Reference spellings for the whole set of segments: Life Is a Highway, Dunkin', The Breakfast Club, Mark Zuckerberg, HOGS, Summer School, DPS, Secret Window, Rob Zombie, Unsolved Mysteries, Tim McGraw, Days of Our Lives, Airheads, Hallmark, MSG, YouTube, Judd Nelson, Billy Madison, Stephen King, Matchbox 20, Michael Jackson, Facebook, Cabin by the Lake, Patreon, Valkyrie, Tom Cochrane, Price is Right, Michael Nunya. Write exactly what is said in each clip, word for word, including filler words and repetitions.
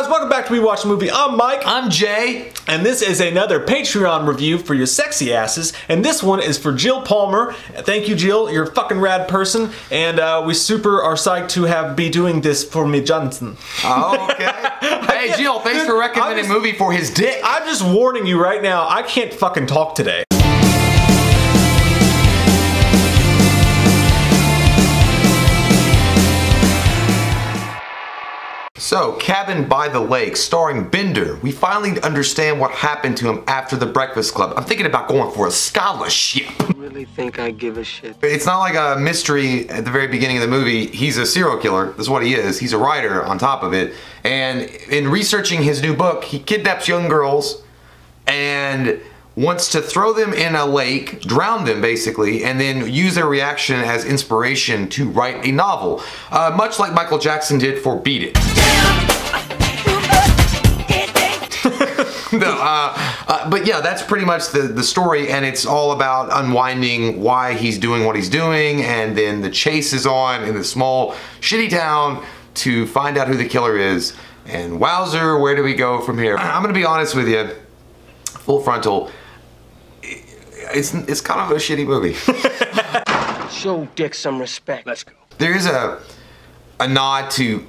guys, welcome back to We Watch the Movie. I'm Mike. I'm Jay. And this is another Patreon review for your sexy asses. And this one is for Jill Palmer. Thank you, Jill. You're a fucking rad person. And uh, we super are psyched to have be doing this for me, Johnson. Oh, okay. Hey, yeah, Jill, thanks dude, for recommending just, a movie for his dick. I'm just warning you right now, I can't fucking talk today. So, Cabin by the Lake, starring Bender. We finally understand what happened to him after The Breakfast Club. I'm thinking about going for a scholarship. I really think I give a shit. It's not like a mystery at the very beginning of the movie. He's a serial killer. That's what he is. He's a writer on top of it. And in researching his new book, he kidnaps young girls and wants to throw them in a lake, drown them basically, and then use their reaction as inspiration to write a novel. Uh, much like Michael Jackson did for Beat It. no, uh, uh, but yeah, that's pretty much the, the story, and it's all about unwinding why he's doing what he's doing, and then the chase is on in the small, shitty town to find out who the killer is. And wowzer, where do we go from here? I'm gonna be honest with you, full frontal, It's, it's kind of a shitty movie. Show Dick some respect. Let's go. There is a a nod to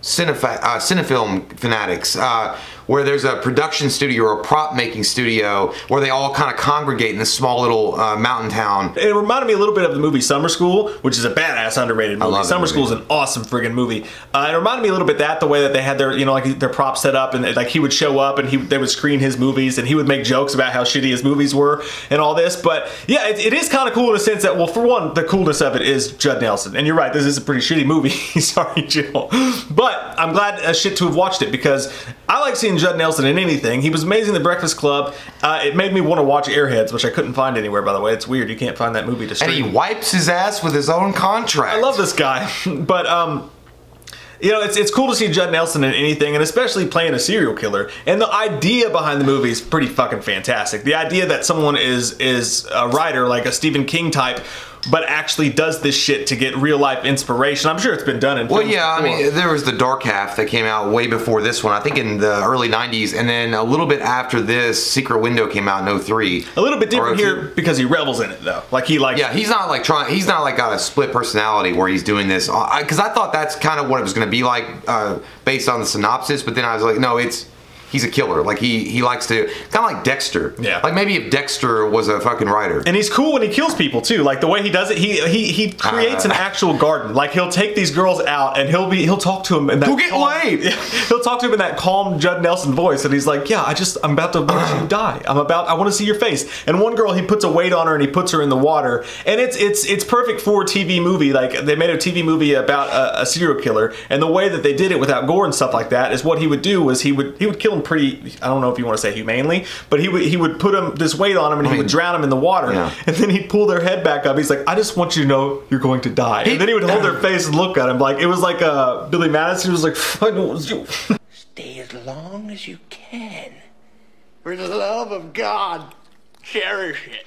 cinefa uh, cinefilm fanatics, uh, where there's a production studio or a prop making studio where they all kind of congregate in this small little uh, mountain town. It reminded me a little bit of the movie Summer School, which is a badass underrated movie. I love Summer School is an awesome friggin' movie. Uh, it reminded me a little bit that the way that they had their you know like their props set up, and like he would show up and he they would screen his movies and he would make jokes about how shitty his movies were and all this. But yeah, it, it is kind of cool in a sense that, well, for one, the coolness of it is Judd Nelson, and you're right, this is a pretty shitty movie. Sorry, Jill, but I'm glad as shit to have watched it because I like seeing Judd Nelson in anything. He was amazing in The Breakfast Club. Uh, it made me want to watch Airheads, which I couldn't find anywhere, by the way. It's weird. You can't find that movie to stream. And he wipes his ass with his own contract. I love this guy. But, um... you know, it's, it's cool to see Judd Nelson in anything, and especially playing a serial killer. And the idea behind the movie is pretty fucking fantastic. The idea that someone is is a writer, like a Stephen King type, but actually does this shit to get real life inspiration. I'm sure it's been done in films. Well, yeah, before. I mean, there was The Dark Half that came out way before this one, I think in the early nineties, and then a little bit after this, Secret Window came out in oh three. A little bit different here because he revels in it though. Like he like. Yeah, he's not like trying. He's not like got a split personality where he's doing this. Because I, I thought that's kind of what it was going to be like uh, based on the synopsis, but then I was like, no, it's. He's a killer. Like he he likes to, kind of like Dexter. Yeah. Like maybe if Dexter was a fucking writer. And he's cool when he kills people too. Like the way he does it, he he he creates uh, an actual garden. Like he'll take these girls out and he'll be he'll talk to him in that. Go get laid. He'll talk to him in that calm Judd Nelson voice, and he's like, yeah, I just I'm about to watch you die. I'm about I want to see your face. And one girl, he puts a weight on her and he puts her in the water, and it's it's it's perfect for a T V movie. Like they made a T V movie about a, a serial killer, and the way that they did it without gore and stuff like that is what he would do was he would he would kill. Pretty, I don't know if you want to say humanely, but he would he would put him this weight on him and he I mean, would drown him in the water, yeah. And then he'd pull their head back up. He's like, I just want you to know you're going to die. And then he would hold their face and look at him like it was like uh, Billy Madison was like, I know it was you. Stay as long as you can. For the love of God, cherish it.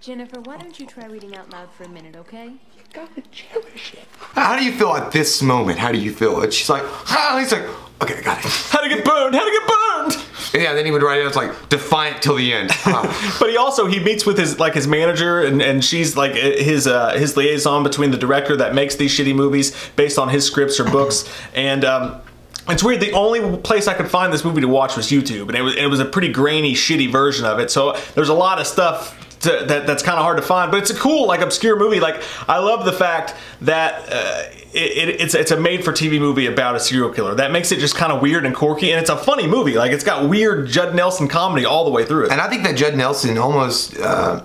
Jennifer, why don't you try reading out loud for a minute, okay? You gotta cherish it. How do you feel at this moment? How do you feel? And she's like, ah, he's like, okay, I got it. How to get burned, how to get burned! And yeah, then he would write it, it's like, defiant till the end. Oh. But he also, he meets with his like his manager, and, and she's like his uh, his liaison between the director that makes these shitty movies based on his scripts or books, and um, it's weird, the only place I could find this movie to watch was YouTube, and it was, it was a pretty grainy, shitty version of it, so there's a lot of stuff To, that, that's kind of hard to find, but it's a cool, like, obscure movie. Like, I love the fact that uh, it, it, it's it's a made-for-T V movie about a serial killer. That makes it just kind of weird and quirky, and it's a funny movie. Like, it's got weird Judd Nelson comedy all the way through it. And I think that Judd Nelson almost uh,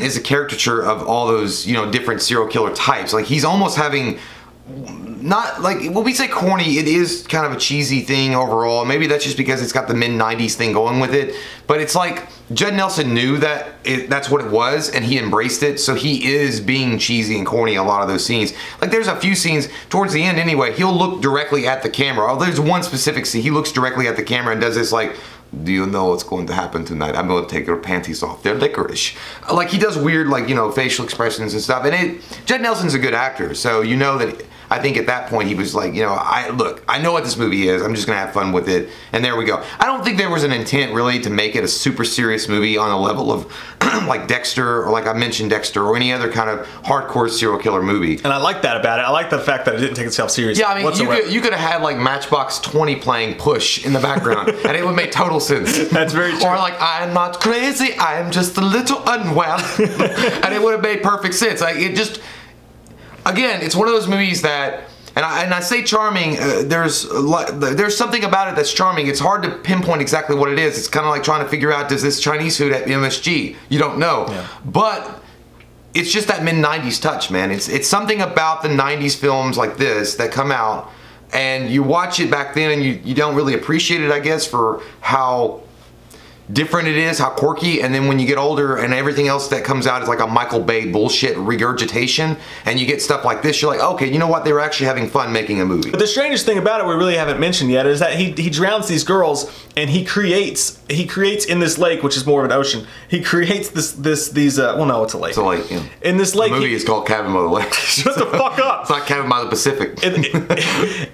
is a caricature of all those, you know, different serial killer types. Like, he's almost having... Not like when we say corny, it is kind of a cheesy thing overall. Maybe that's just because it's got the mid nineties thing going with it. But it's like Judd Nelson knew that it, that's what it was, and he embraced it. So he is being cheesy and corny in a lot of those scenes. Like there's a few scenes towards the end anyway. He'll look directly at the camera. Oh, there's one specific scene. He looks directly at the camera and does this like, do you know what's going to happen tonight? I'm going to take your panties off. They're licorice. Like he does weird like you know facial expressions and stuff. And it Judd Nelson's a good actor, so you know that. It, I think at that point he was like, you know, I look, I know what this movie is. I'm just gonna have fun with it, and there we go. I don't think there was an intent really to make it a super serious movie on a level of like Dexter, or like I mentioned Dexter, or any other kind of hardcore serial killer movie. And I like that about it. I like the fact that it didn't take itself seriously. Yeah, I mean, whatsoever. You could, you could have had like Matchbox twenty playing Push in the background, and it would make total sense. That's very true. Or like, I'm not crazy, I'm just a little unwell, and it would have made perfect sense. Like, it just, again, it's one of those movies that, and I, and I say charming, uh, there's a lot, there's something about it that's charming. It's hard to pinpoint exactly what it is. It's kind of like trying to figure out, does this Chinese food at M S G? You don't know. Yeah. But it's just that mid nineties touch, man. It's, it's something about the nineties films like this that come out, and you watch it back then, and you, you don't really appreciate it, I guess, for how different it is, how quirky, and then when you get older and everything else that comes out is like a Michael Bay bullshit regurgitation, and you get stuff like this, you're like, okay, you know what, they were actually having fun making a movie. But the strangest thing about it we really haven't mentioned yet is that he, he drowns these girls, and he creates he creates in this lake, which is more of an ocean, he creates this this these uh well no it's a lake. It's a lake, yeah. In this lake, the movie he, is called Cabin by the Lake. Shut the fuck up. It's not Cabin by the Pacific. in,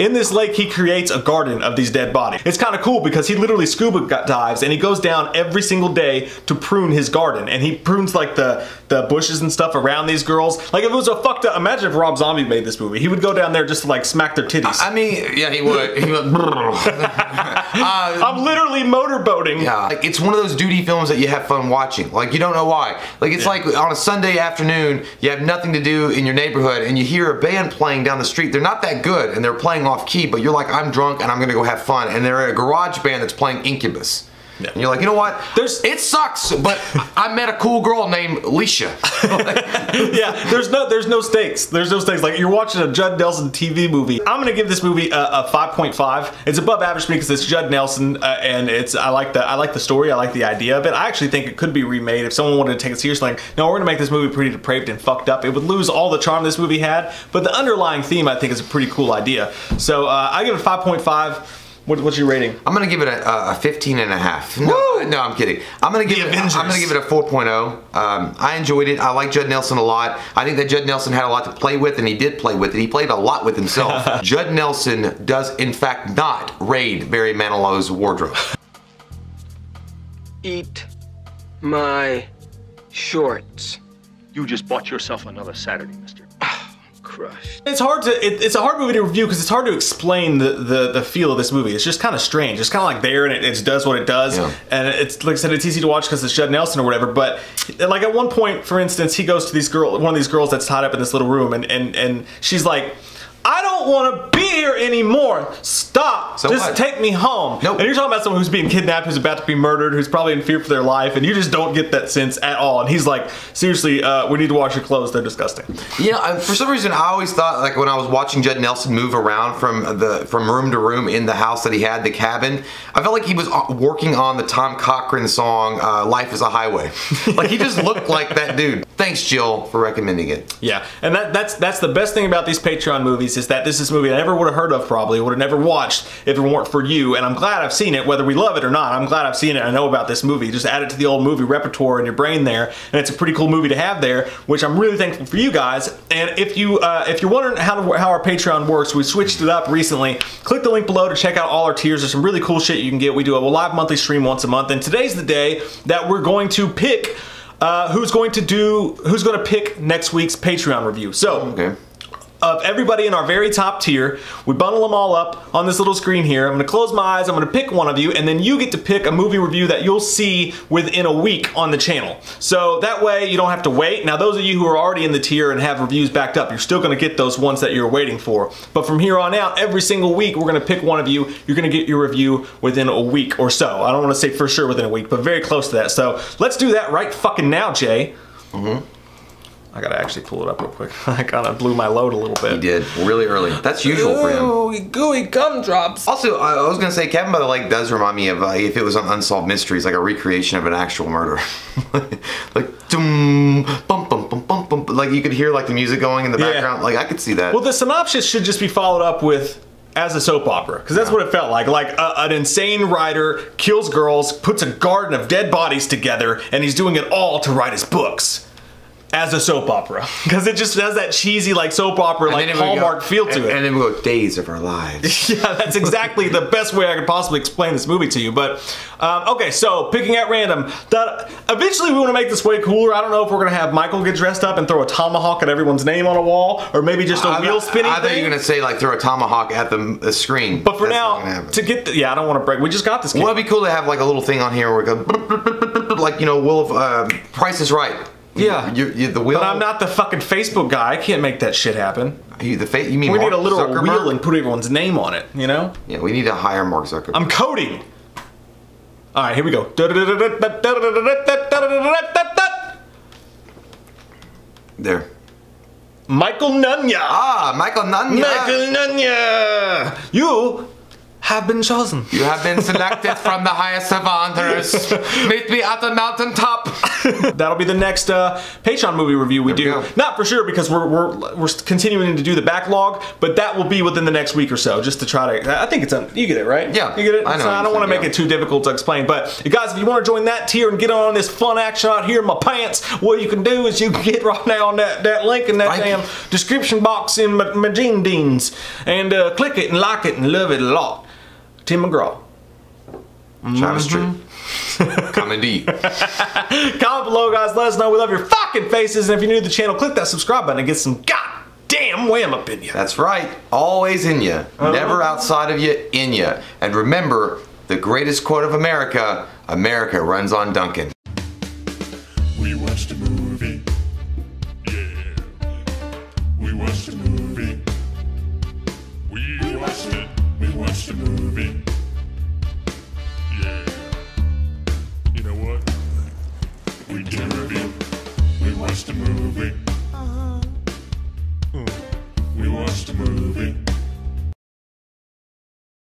in this lake he creates a garden of these dead bodies. It's kind of cool because he literally scuba dives and he goes down every single day to prune his garden, and he prunes like the the bushes and stuff around these girls. Like, if it was a fucked up, imagine if Rob Zombie made this movie, he would go down there just to like smack their titties. I mean, yeah, he would. He would. uh, I'm literally motorboating. Yeah, like, it's one of those duty films that you have fun watching. Like, you don't know why. Like, it's yeah. like on a Sunday afternoon, you have nothing to do in your neighborhood, and you hear a band playing down the street. They're not that good, and they're playing off key, but you're like, I'm drunk, and I'm gonna go have fun. And they're a garage band that's playing Incubus. Yeah. And you're like, you know what? There's, it sucks, but I met a cool girl named Alicia. Yeah, there's no, there's no stakes. There's no stakes. Like, you're watching a Judd Nelson T V movie. I'm gonna give this movie a, a five point five. It's above average because it's Judd Nelson, uh, and it's I like the I like the story. I like the idea of it. I actually think it could be remade if someone wanted to take it seriously. Like, no, we're gonna make this movie pretty depraved and fucked up. It would lose all the charm this movie had. But the underlying theme, I think, is a pretty cool idea. So uh, I give it five point five. What, what's your rating? I'm gonna give it a, a fifteen and a half. No, Woo! no, I'm kidding. I'm gonna give the it. Avengers. I'm gonna give it a four point oh. Um, I enjoyed it. I like Judd Nelson a lot. I think that Judd Nelson had a lot to play with, and he did play with it. He played a lot with himself. Judd Nelson does, in fact, not raid Barry Manilow's wardrobe. Eat my shorts. You just bought yourself another Saturday, Mister Crushed. It's hard to, it, it's a hard movie to review because it's hard to explain the, the, the feel of this movie. It's just kind of strange. It's kind of like there, and it, it does what it does. Yeah. And it's, like I said, it's easy to watch because it's Judd Nelson or whatever. But like at one point, for instance, he goes to these girl, one of these girls that's tied up in this little room, and, and, and she's like, I don't want to be here anymore. Stop. So just what? Take me home. Nope. And you're talking about someone who's being kidnapped, who's about to be murdered, who's probably in fear for their life, and you just don't get that sense at all. And he's like, seriously, uh, we need to wash your clothes. They're disgusting. Yeah, for some reason, I always thought, like when I was watching Judd Nelson move around from the from room to room in the house that he had, the cabin, I felt like he was working on the Tom Cochrane song, uh, Life Is a Highway. Like, he just looked like that dude. Thanks, Jill, for recommending it. Yeah, and that, that's, that's the best thing about these Patreon movies, is that this is a movie I never would have heard of, probably would have never watched if it weren't for you, and I'm glad I've seen it, whether we love it or not. I'm glad I've seen it. I know about this movie. Just add it to the old movie repertoire in your brain there, and it's a pretty cool movie to have there, which I'm really thankful for you guys. And if you uh, if you're wondering how to, how our Patreon works, we switched it up recently. Click the link below to check out all our tiers. There's some really cool shit you can get. We do a live monthly stream once a month, and today's the day that we're going to pick uh, who's going to do who's going to pick next week's Patreon review. So. Okay. Of everybody in our very top tier, we bundle them all up on this little screen here. I'm gonna close my eyes, I'm gonna pick one of you, and then you get to pick a movie review that you'll see within a week on the channel. So that way you don't have to wait. Now those of you who are already in the tier and have reviews backed up, you're still gonna get those ones that you're waiting for. But from here on out, every single week we're gonna pick one of you. You're gonna get your review within a week or so. I don't wanna say for sure within a week, but very close to that. So let's do that right fucking now, Jay. Mm-hmm. I gotta actually pull it up real quick. I kinda blew my load a little bit. He did, really early. That's usual for him. Ooh, gooey gumdrops. Also, I was gonna say, Cabin by the Lake does remind me of, uh, if it was on Unsolved Mysteries, like a recreation of an actual murder. Like, dum, bum, bum, bum, bum, bum. Like, you could hear, like, the music going in the background. Yeah. Like, I could see that. Well, the synopsis should just be followed up with, as a soap opera, because that's yeah. what it felt like. Like a, an insane writer kills girls, puts a garden of dead bodies together, and he's doing it all to write his books. as a soap opera, because it just has that cheesy like soap opera like Hallmark go, feel to and, it. And then we we'll go Days of Our Lives. Yeah, that's exactly the best way I could possibly explain this movie to you. But um, okay, so picking at random. That eventually we want to make this way cooler. I don't know if we're gonna have Michael get dressed up and throw a tomahawk at everyone's name on a wall, or maybe just a wheel spinning. I thought you were gonna say like throw a tomahawk at the, the screen. But for that's now, to get the, yeah, I don't want to break. We just got this. Well, it'd be cool to have like a little thing on here where we go like you know, we'll uh, Price is Right. Yeah, you, you, the wheel. But I'm not the fucking Facebook guy. I can't make that shit happen. You, the fa you mean we Mark need a literal Zuckerberg? Wheel and put everyone's name on it, you know? Yeah, we need to hire Mark Zuckerberg. I'm coding. All right, here we go. There. Michael Nunya. Ah, Michael Nunya. Michael Nunya. You have been chosen. You have been selected from the highest of honors. Meet me at the mountaintop. That'll be the next uh, Patreon movie review we there do. We Not for sure because we're, we're we're continuing to do the backlog, but that will be within the next week or so. Just to try to, I think it's a, you get it right. Yeah, you get it. I, know so I don't want to make yeah. it too difficult to explain. But you guys, if you want to join that tier and get on this fun action out here in my pants, what you can do is you can get right now on that that link in that right. damn description box in my, my jean deans and uh, click it and like it and love it a lot. Tim McGraw. Travis mm-hmm. Drew. Comment to you. Comment below, guys. Let us know. We love your fucking faces. And if you're new to the channel, click that subscribe button and get some goddamn wham up in you. That's right. Always in you. Uh-huh. Never outside of you, in you. And remember the greatest quote of America, America runs on Dunkin'. We watched